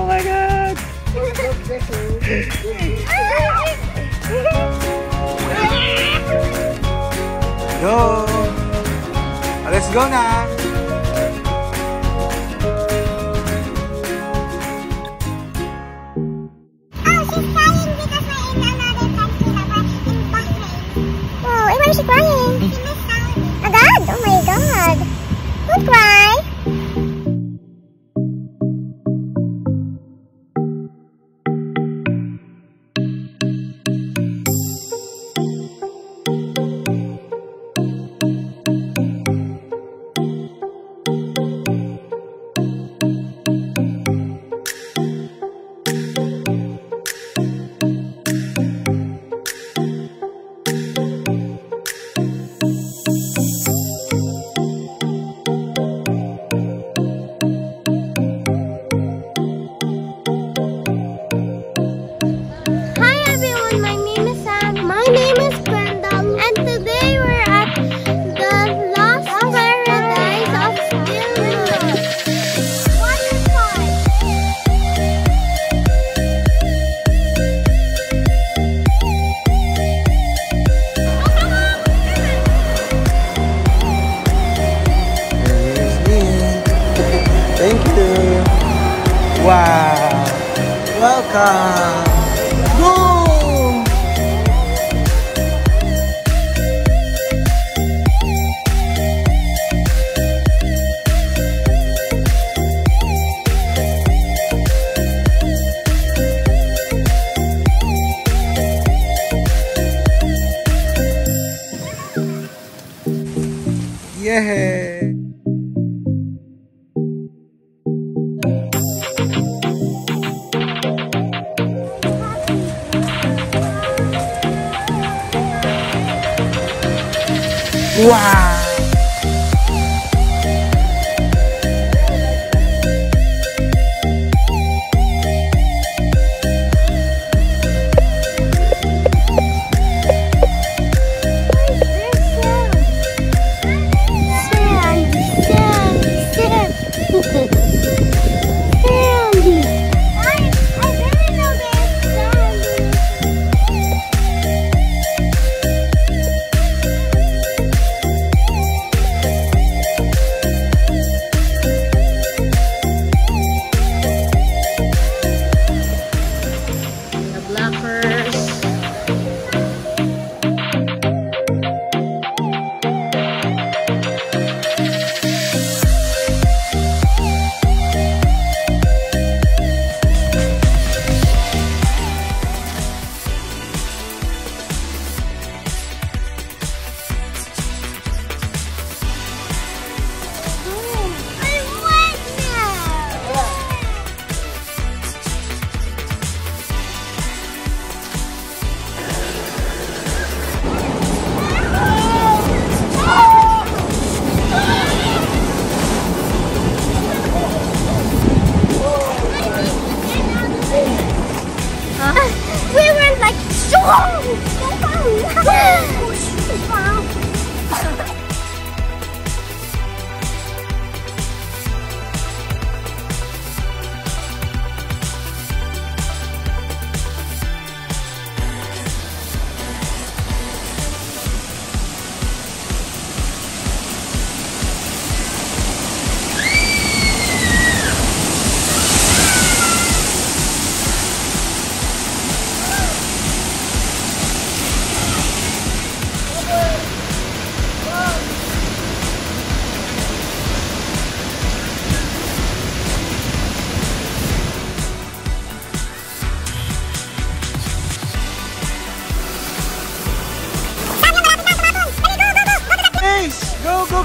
Oh my God! Go! Let's go na! Welcome! Boom! Yeah! Wow!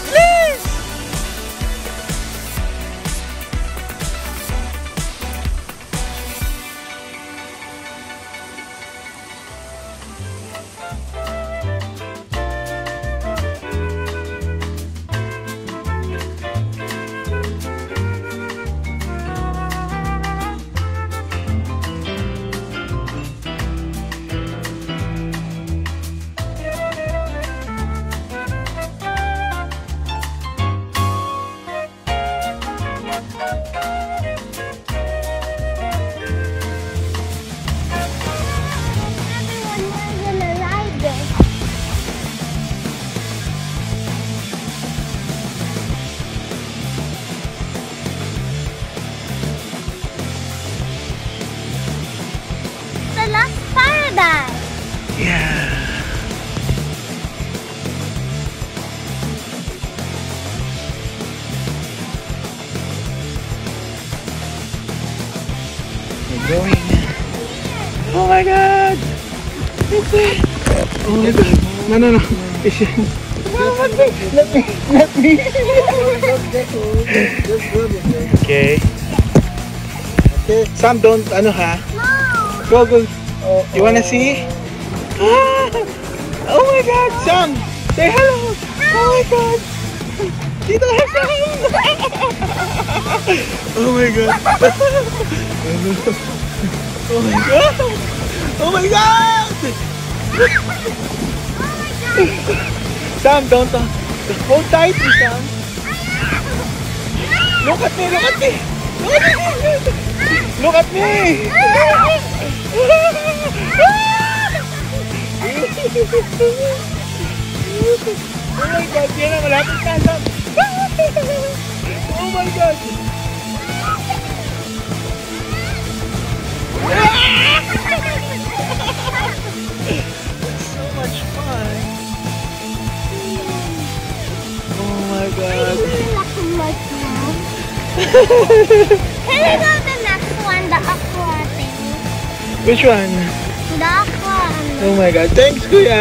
Please! Going. Oh my God! It's it! Oh my God! No! Let me! Okay. Okay. Some don't. Ano ha? No. Go. You wanna see? Ah! Oh my God! Sam, say hello! Oh my God! Dito na Sam! Oh my God! Oh my God! Oh my God! Oh my God! Sam, don't hold tightly, Sam. Look at me! Look at me! Look at me! Oh my God! Yan na, malapit na, Sam. Oh my God! It's so much fun. Oh my God. Can we go to the next one? The aqua thing. Which one? The aqua. Oh my God. Thanks, Kuya.